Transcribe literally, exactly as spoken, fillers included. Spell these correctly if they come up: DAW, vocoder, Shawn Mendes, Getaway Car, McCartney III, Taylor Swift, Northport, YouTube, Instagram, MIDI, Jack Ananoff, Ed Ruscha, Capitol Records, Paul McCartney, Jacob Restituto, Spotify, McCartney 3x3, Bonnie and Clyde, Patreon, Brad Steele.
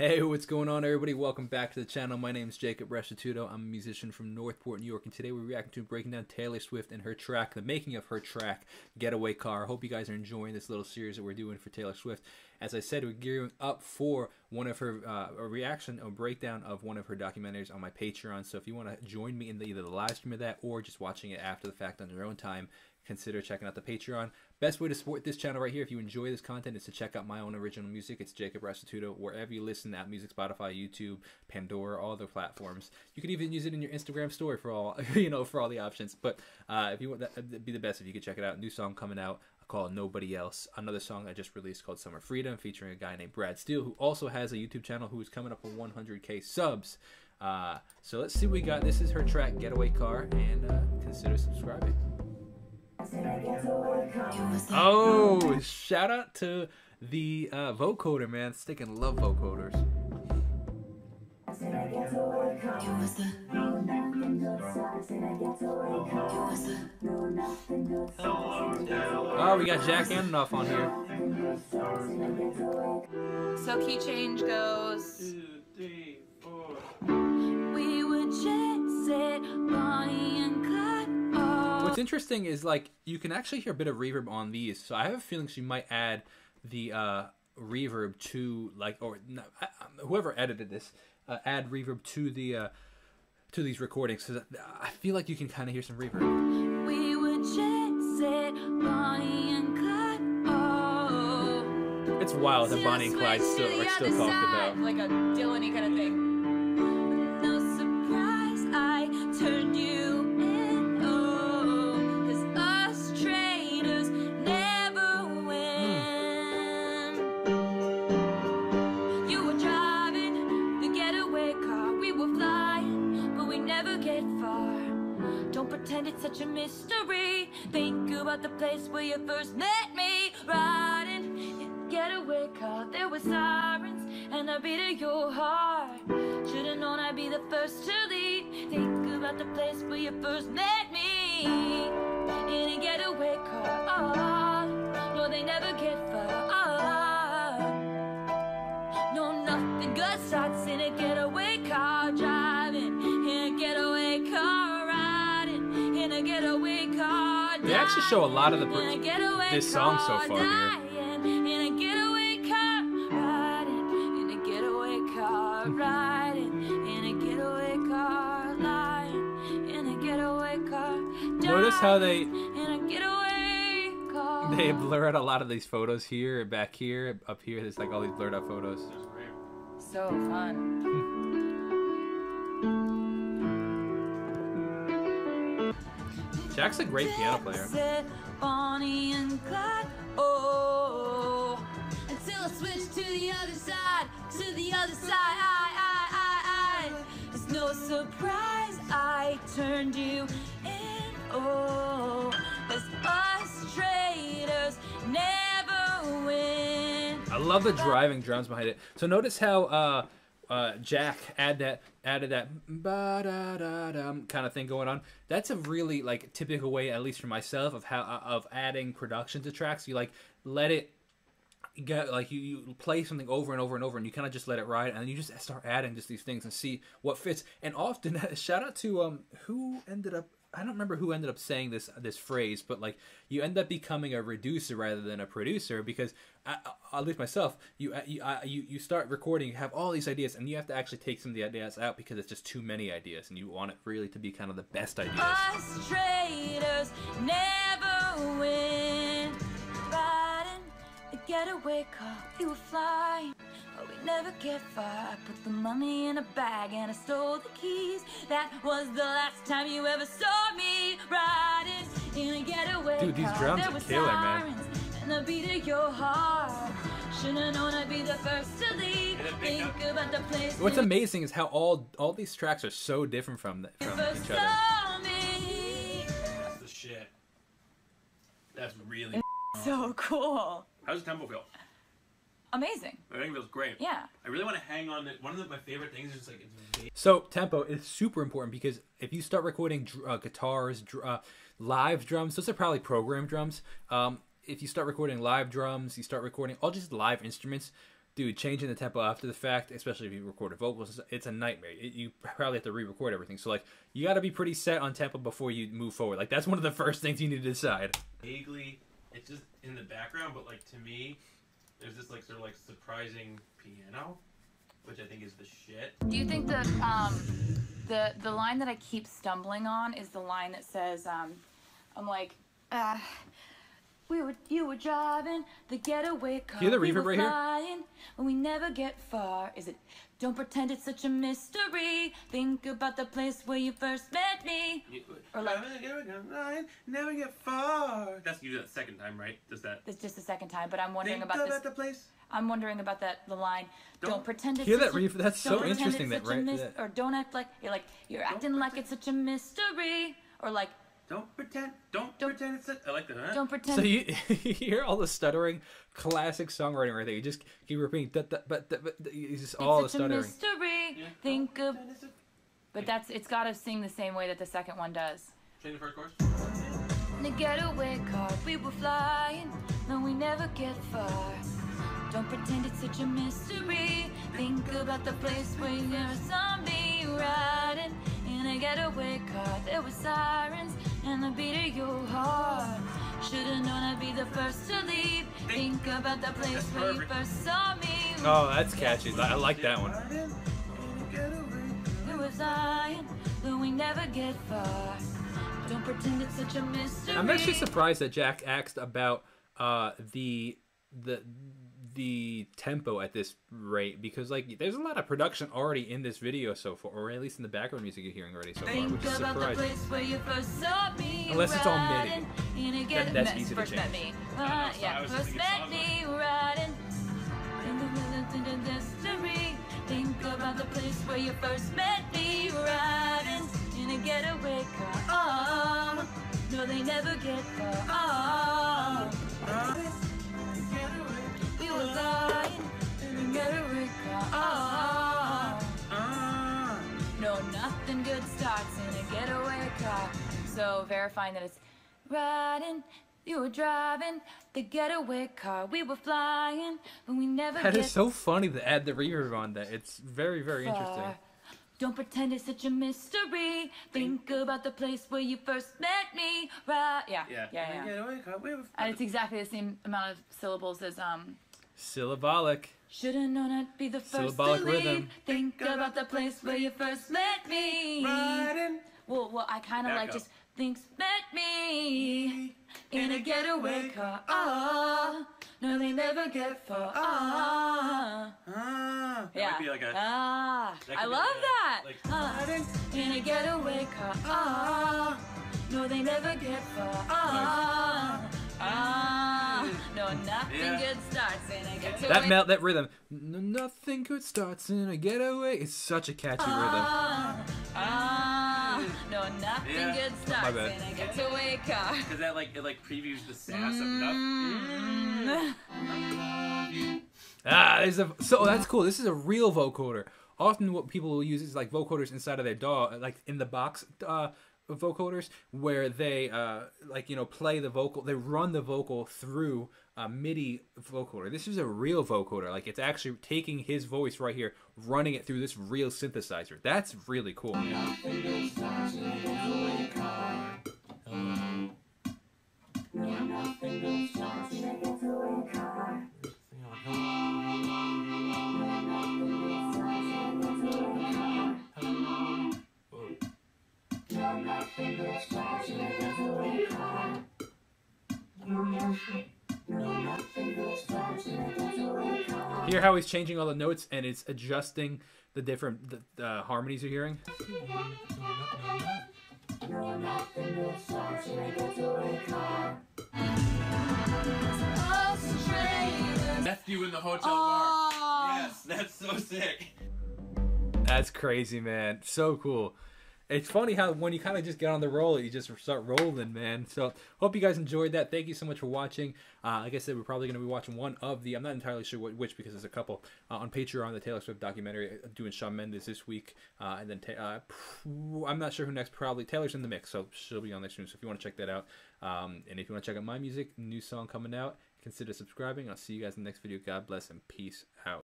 Hey, what's going on, everybody? Welcome back to the channel. My name is Jacob Restituto. I'm a musician from Northport, New York, and today we're reacting to breaking down Taylor Swift and her track, the making of her track, Getaway Car. I hope you guys are enjoying this little series that we're doing for Taylor Swift. As I said, we're gearing up for one of her uh, a reaction, a breakdown of one of her documentaries on my Patreon. So if you want to join me in the, either the live stream of that or just watching it after the fact on your own time, consider checking out the Patreon. Best way to support this channel right here, if you enjoy this content, is to check out my own original music. It's Jacob Restituto, wherever you listen, at music, Spotify, YouTube, Pandora, all other platforms. You could even use it in your Instagram story for all, you know, for all the options. But uh, if you want, that'd be the best if you could check it out. New song coming out called Nobody Else. Another song I just released called Summer Freedom, featuring a guy named Brad Steele, who also has a YouTube channel, who is coming up on one hundred K subs. Uh, so let's see what we got. This is her track, Getaway Car, and uh, consider subscribing. Oh, shout out to the uh, vocoder, man. Sticking love vocoders. Oh, we got Jack Ananoff on here. So key change goes. Two, three, four. We were jet set, Bonnie and Clyde. What's interesting is, like, you can actually hear a bit of reverb on these, so I have a feeling she might add the uh, reverb to, like, or no, I, whoever edited this, uh, add reverb to the uh, to these recordings, because I feel like you can kind of hear some reverb. We were jet set, Bonnie and Clyde. Oh. It's wild that Bonnie and Clyde still are still talked about, like a Dylan-y kind of thing. No surprise, I turned you. It's such a mystery. Think about the place where you first met me. Riding in getaway car, there were sirens, and I beat at your heart. Should've known I'd be the first to leave. Think about the place where you first met me. In a getaway car, oh, no, they never get far. Oh, no, nothing good starts in a getaway car. Driving in a getaway car. They actually show a lot of the this song so far here. In a getaway car, riding in a getaway car, riding in a getaway car, lying in a getaway car. Notice how they they blur out a lot of these photos here, back here, up here. There's like all these blurred out photos. So fun. Jack's a great piano player. Bonnie and Clyde, oh, until I switch to the other side, to the other side, I, I, I, I. It's no surprise I turned you in, oh, as us traitors never win. I love the driving drums behind it. So notice how, uh, Uh, Jack add that added that ba da da dum kind of thing going on. That's a really, like, typical way, at least for myself, of how of adding production to tracks. You, like, let it get, like, you, you play something over and over and over, and you kind of just let it ride, and then you just start adding just these things and see what fits. And often, shout out to um who ended up, I don't remember who ended up saying this this phrase, but, like, you end up becoming a reducer rather than a producer, because I, I, at least myself, you you, I, you you start recording, you have all these ideas, and you have to actually take some of the ideas out because it's just too many ideas, and you want it really to be kind of the best ideas. Us traitors never win. Riding a getaway car, you were flying. We never get far. I put the money in a bag and I stole the keys. That was the last time you ever saw me riding in a getaway. Dude, these drums are killer, man. And the beat of your heart. Should've known I'd be the first to leave. Think about the place. What's amazing is how all all these tracks are so different from, the, from each other. That's the shit. That's really so cool. How's the tempo feel? Amazing. I think it feels great. Yeah. I really want to hang on. One of the, my favorite things is just like it's so tempo is super important, because if you start recording uh, guitars, dr uh, live drums, those are probably programmed drums. Um, if you start recording live drums, you start recording all just live instruments. dude, changing the tempo after the fact, especially if you recorded vocals, it's a nightmare. It, you probably have to re-record everything. So, like, you got to be pretty set on tempo before you move forward. Like, that's one of the first things you need to decide. Vaguely, it's just in the background, but, like, to me, there's this, like, sort of, like, surprising piano, which I think is the shit. Do you think the, um, the, the line that I keep stumbling on is the line that says, um, I'm like, ah. We were, you were driving the getaway car. Hear the reverb right here? When we never get far. Is it, don't pretend it's such a mystery. Think about the place where you first met me. You, or like, never get far. That's you do that second time, right? Does that? It's just the second time, but I'm wondering think about this. About the place. I'm wondering about that, the line. Don't, don't pretend it's hear that reverb. That's so interesting. That right? Mis, that. Or don't act like you're like you're don't acting like it's such a mystery. Or like. Don't pretend, don't, don't pretend it's a, I like that, huh? Don't pretend. So you, you hear all the stuttering, classic songwriting right there. You just keep repeating, but it's just all the stuttering. It's such a mystery, yeah. Think of, but that's, it's got to sing the same way that the second one does. Change the first chorus. In a getaway car, we were flying, no, we never get far. Don't pretend it's such a mystery. Think about the place where you never saw me riding. In a getaway car, there were sirens and the beat of your heart. Should've known I'd be the first to leave. Think about the place where you first saw me. Oh, that's catchy. I like that one. We were flying, though we never get far. Don't pretend it's such a mystery. I'm actually surprised that Jack asked about uh, the the. the tempo at this rate, because like there's a lot of production already in this video so far, or at least in the background music you're hearing already so far, which is surprising. Unless it's all MIDI, then that's easy to change. Uh, yeah, first met me riding in the middle of the mystery. Think about the place where you first met me riding in a getaway car. Oh, no, they never get far. Oh. No, nothing good starts in a getaway car. So verifying that it's riding, you were driving the getaway car. We were flying, but we never. That is so funny to add the reverb on that. It's very, very interesting. Don't pretend it's such a mystery. Think about the place where you first met me. Right? Yeah. Yeah. Yeah. Yeah. And it's exactly the same amount of syllables as um. Syllabolic. Should've known I'd be the first syllabolic to leave. Rhythm. Think about the place where you first met me. Riding. Well, well, I kind of like up. Just thinks met me in a getaway car. Ah, oh, no, they never get far. Ah, oh, oh. Yeah. Might be like a, ah, I love a, that. Like, oh, in a getaway car. Ah, oh, no, they never get far. Ah. Oh, ah, no, nothing yeah. good starts in a getaway. That melt, that rhythm. No, nothing good starts in a getaway. It's such a catchy ah, rhythm. Ah, no, nothing yeah. good starts in a getaway car. Because that like it like previews the sass mm. of nothing. Mm. Ah, there's a so that's cool. This is a real vocoder. Often what people will use is like vocoders inside of their D A W, like in the box. Uh, vocoders where they uh like you know play the vocal, they run the vocal through a MIDI vocoder. This is a real vocoder, like it's actually taking his voice right here, running it through this real synthesizer. That's really cool. Hear how he's changing all the notes and it's adjusting the different the, the harmonies you're hearing. Left you in the hotel bar. Yes, that's so sick. That's crazy, man. So cool. It's funny how when you kind of just get on the roll, you just start rolling, man. So hope you guys enjoyed that. Thank you so much for watching. Uh, like I said, we're probably going to be watching one of the, I'm not entirely sure what, which because there's a couple, uh, on Patreon, the Taylor Swift documentary, doing Shawn Mendes this week. Uh, and then uh, I'm not sure who next, probably Taylor's in the mix, so she'll be on there soon. So if you want to check that out, um, and if you want to check out my music, new song coming out, consider subscribing. I'll see you guys in the next video. God bless and peace out.